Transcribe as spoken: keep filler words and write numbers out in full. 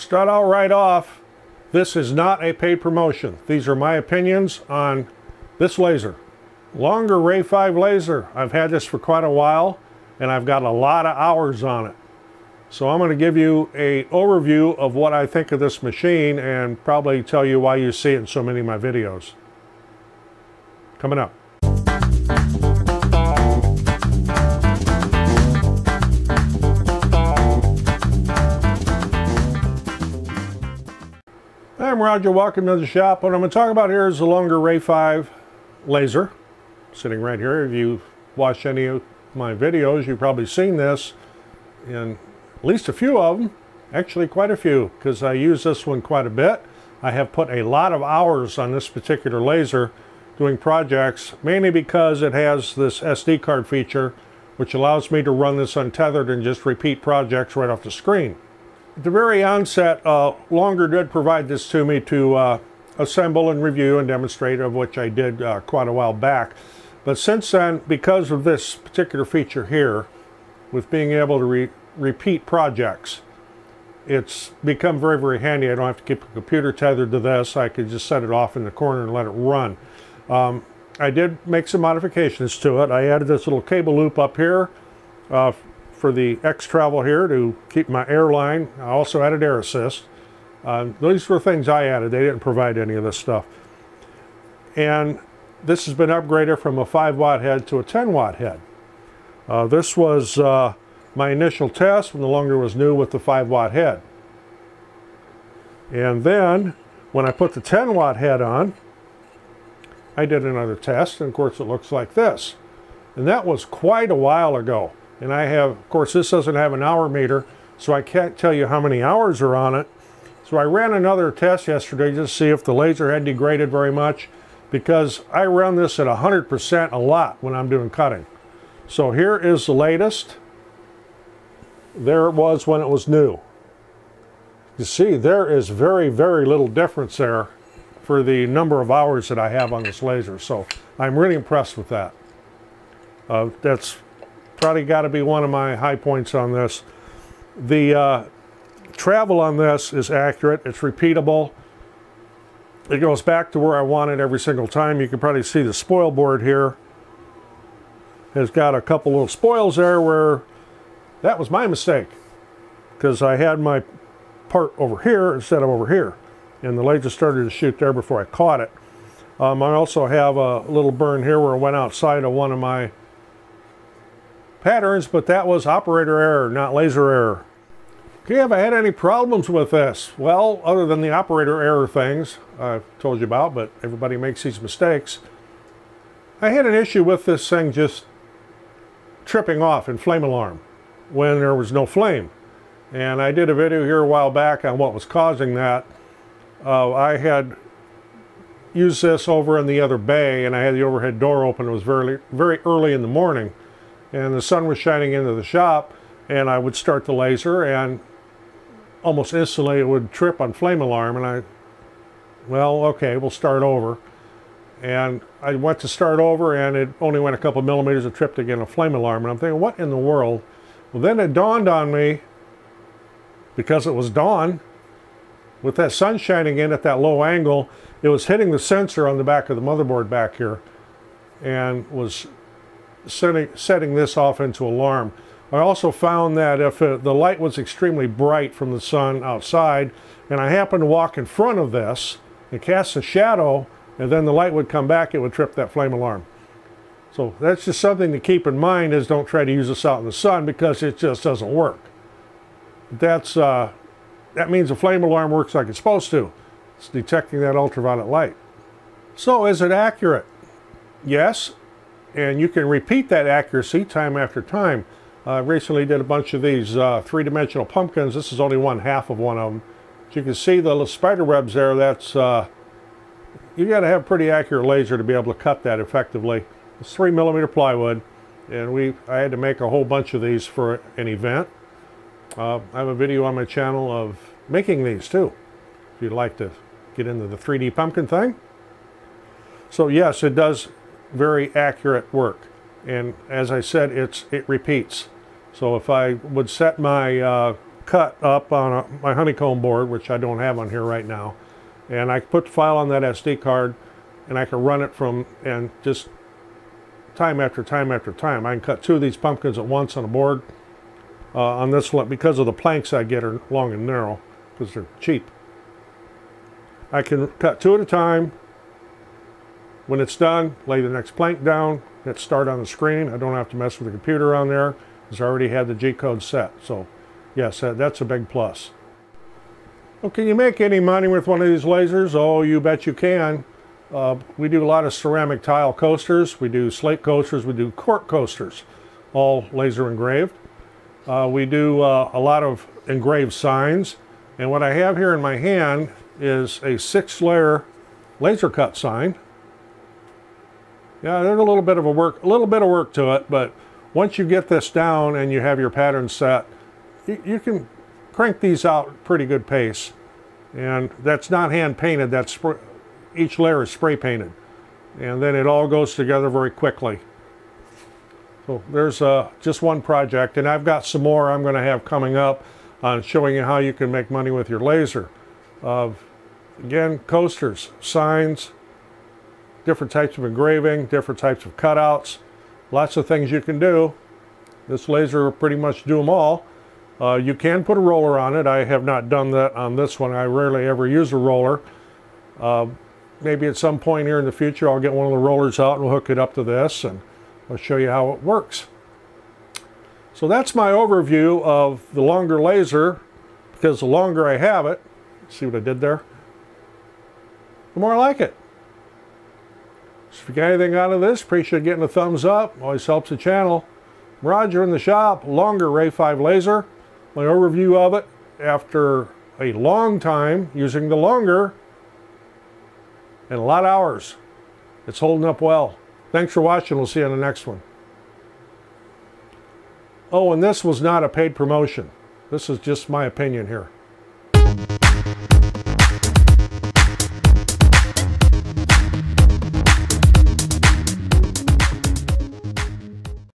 start out right off, this is not a paid promotion. These are my opinions on this laser. Longer Ray five laser. I've had this for quite a while and I've got a lot of hours on it. So I'm going to give you an overview of what I think of this machine and probably tell you why you see it in so many of my videos. Coming up. I'm Roger, welcome to the shop. What I'm going to talk about here is the Longer Ray five laser. Sitting right here. If you've watched any of my videos, you've probably seen this in at least a few of them, actually quite a few, because I use this one quite a bit. I have put a lot of hours on this particular laser doing projects, mainly because it has this S D card feature, which allows me to run this untethered and just repeat projects right off the screen. At the very onset, uh, Longer did provide this to me to uh, assemble and review and demonstrate, of which I did uh, quite a while back. But since then, because of this particular feature here, with being able to re repeat projects, it's become very, very handy. I don't have to keep a computer tethered to this. I could just set it off in the corner and let it run. Um, I did make some modifications to it. I added this little cable loop up here uh, for the X travel here to keep my airline. I also added air assist. Um, these were things I added. They didn't provide any of this stuff. And this has been upgraded from a five watt head to a ten watt head. Uh, this was uh, my initial test when the Longer was new with the five watt head. And then when I put the ten watt head on, I did another test, and of course it looks like this. And that was quite a while ago. And I have, of course, this doesn't have an hour meter, so I can't tell you how many hours are on it. So I ran another test yesterday just to see if the laser had degraded very much, because I run this at one hundred percent a lot when I'm doing cutting. So here is the latest. There it was when it was new. You see, there is very, very little difference there for the number of hours that I have on this laser. So I'm really impressed with that. Uh, that's probably got to be one of my high points on this. The uh, travel on this is accurate. It's repeatable. It goes back to where I want it every single time. You can probably see the spoil board here has got a couple little spoils there where that was my mistake, because I had my part over here instead of over here, and the laser started to shoot there before I caught it. Um, I also have a little burn here where I went outside of one of my patterns, but that was operator error, not laser error. Okay, have I had any problems with this? Well, other than the operator error things I've told you about, but everybody makes these mistakes. I had an issue with this thing just tripping off in flame alarm when there was no flame. And I did a video here a while back on what was causing that. Uh, I had used this over in the other bay, and I had the overhead door open. It was very, very early in the morning, and the sun was shining into the shop, and I would start the laser, and almost instantly it would trip on flame alarm, and I, well, okay, we'll start over. And I went to start over, and it only went a couple millimeters and tripped again a flame alarm, and I'm thinking, what in the world? Well, then it dawned on me, because it was dawn, with that sun shining in at that low angle, it was hitting the sensor on the back of the motherboard back here, and was setting, setting this off into alarm. I also found that if it, the light was extremely bright from the sun outside, and I happened to walk in front of this, it casts a shadow, and then the light would come back, it would trip that flame alarm. So that's just something to keep in mind, is don't try to use this out in the sun, because it just doesn't work. That's, uh, that means a flame alarm works like it's supposed to. It's detecting that ultraviolet light. So is it accurate? Yes, and you can repeat that accuracy time after time. I uh, recently did a bunch of these uh, three-dimensional pumpkins. This is only one half of one of them. As you can see, the little spider webs there, that's, uh, you got to have a pretty accurate laser to be able to cut that effectively. It's three millimeter plywood, and we I had to make a whole bunch of these for an event. Uh, I have a video on my channel of making these too, if you'd like to get into the three D pumpkin thing. So yes, it does very accurate work, and as I said, it's it repeats. So if I would set my uh, cut up on a, my honeycomb board, which I don't have on here right now. And I put the file on that S D card and I can run it from, and just time after time after time. I can cut two of these pumpkins at once on a board. Uh, on this one, because of the planks I get are long and narrow, because they're cheap. I can cut two at a time. When it's done, lay the next plank down, hit start on the screen. I don't have to mess with the computer on there, because I already had the G-code set. So yes, that, that's a big plus. Well, can you make any money with one of these lasers? Oh, you bet you can. Uh, we do a lot of ceramic tile coasters. We do slate coasters. We do cork coasters, all laser engraved. Uh, we do uh, a lot of engraved signs. And what I have here in my hand is a six layer laser cut sign. Yeah, there's a little bit of a work, a little bit of work to it, but once you get this down and you have your pattern set, you, you can crank these out at pretty good pace. And that's not hand painted, that's each layer is spray painted. And then it all goes together very quickly. So there's uh, just one project, and I've got some more I'm going to have coming up on showing you how you can make money with your laser. Of uh, again, coasters, signs, different types of engraving, different types of cutouts, lots of things you can do. This laser will pretty much do them all. Uh, you can put a roller on it. I have not done that on this one. I rarely ever use a roller. Uh, maybe at some point here in the future I'll get one of the rollers out and we'll hook it up to this and I'll show you how it works. So that's my overview of the longer laser, because the longer I have it, see what I did there, the more I like it. So if you got anything out of this, appreciate getting a thumbs up. Always helps the channel. I'm Roger in the shop, Longer Ray five laser. My overview of it after a long time using the longer and a lot of hours. It's holding up well. Thanks for watching. We'll see you on the next one. Oh, and this was not a paid promotion. This is just my opinion here.